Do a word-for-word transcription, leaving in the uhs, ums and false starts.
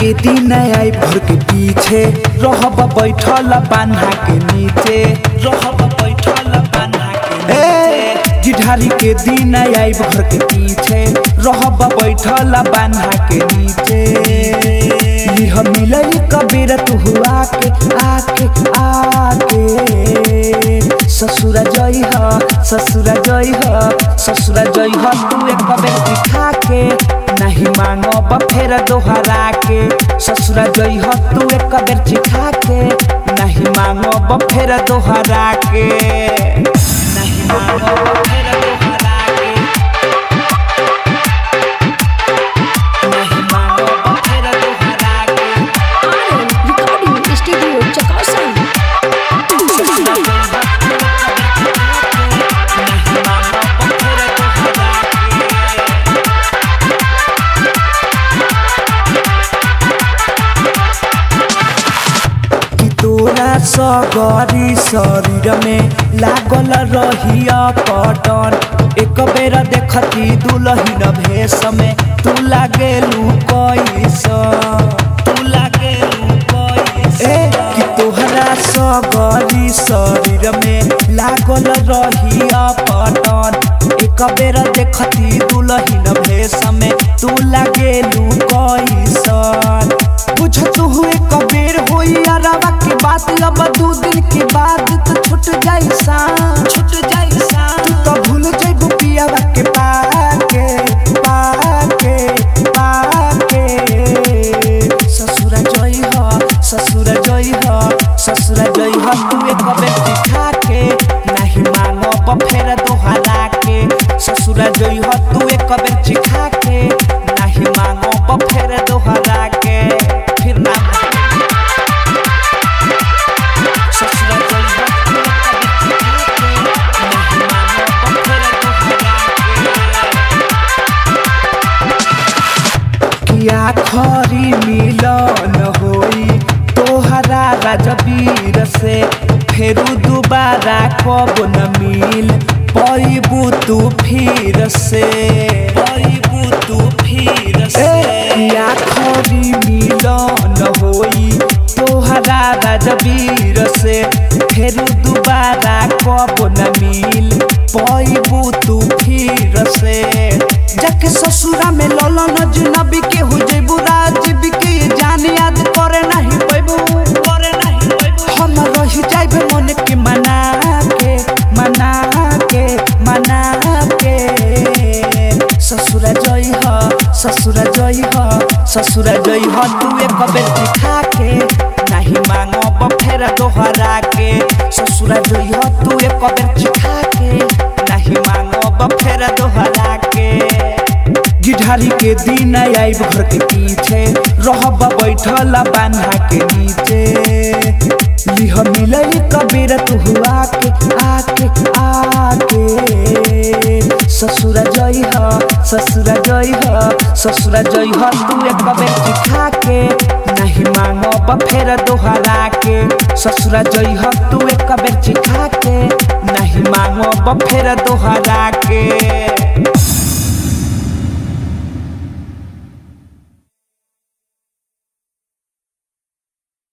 के दिन आई भर के पीछे रहब बैठल बांधा के नीचे रहब बैठल बांधा के नीचे जिधारी के दिन आई भर के पीछे रहब बैठल बांधा के नीचे यह मिलई कबीर तुहु आके आके आके ससुरा जई ह ससुरा जई ह ससुरा जई ह तू एक बेर दिखा के नाही मांगब फिर दोहरा के ससुरा जई ह तू एक बेर चिखा के नाही मांगब फिर दोहरा के नाही मांगब फिर दोहरा के नाही मांगब फिर दोहरा के रिकॉर्डिंग स्टूडियो चकाओ साहब सगरी शरीर में लागल रहिया कटन एक बेर देखती दुलहिन भेष में तू लागेलू कैसन तू लागेलू कैसन कि तोहरा सगरी शरीर में लागल रहिया कटन एक बेर देखती दुलहिन भेष में तू लागेलू कैसन बुझत हु एक बेर होई आरावा की बात अब दू दिन की बात तो छुट जाई सान छुट जाई सान तू तो भूल जाई गुपिया के पाके पाके पाके ससुरा जई ह ससुरा जई ह ससुरा जई ह तू एक बेर दिखा के नाही मांगब फेर दोहरा के ससुरा जई ह तू एक बेर दिखा के नाही मांगब फेर दोहरा के फिर ना आखरी मिलन होई तोहरा राजबीर से फेरू दोबारा कब न मिल पैबू तू फिर से पैबू तू फिर से आखरी मिलन होई तोहरा राजबीर से फेरू दोबारा कब न मिल पैबू तू फिर से जाके ससुरा में ललन अजनबी के हो जेबू राजीव के जान याद करे नहीं पैबू करे नहीं पैबू हम रही जाइबे मन के मना के मना के मना के ससुरा जई ह ससुरा जई ह ससुरा जई ह तू एक बेर दिखा के नाही मांगब फेर दोहरा के ससुरा जई ह तू एक बेर दिखा के नाही मांगब फेर दोहरा के जिधारी के दिन आई भर के पीछे रहब बैठल बांधा के नीचे लिह मिलई कबीर तुहु आके आके आके ससुरा जई ह ससुरा जई ह ससुरा जई ह तू एक बेर चिखा के नाही मांगब फेर दोहरा के ससुरा जई ह तू एक बेर चिखा के नहीं मांगब फेर दोहरा के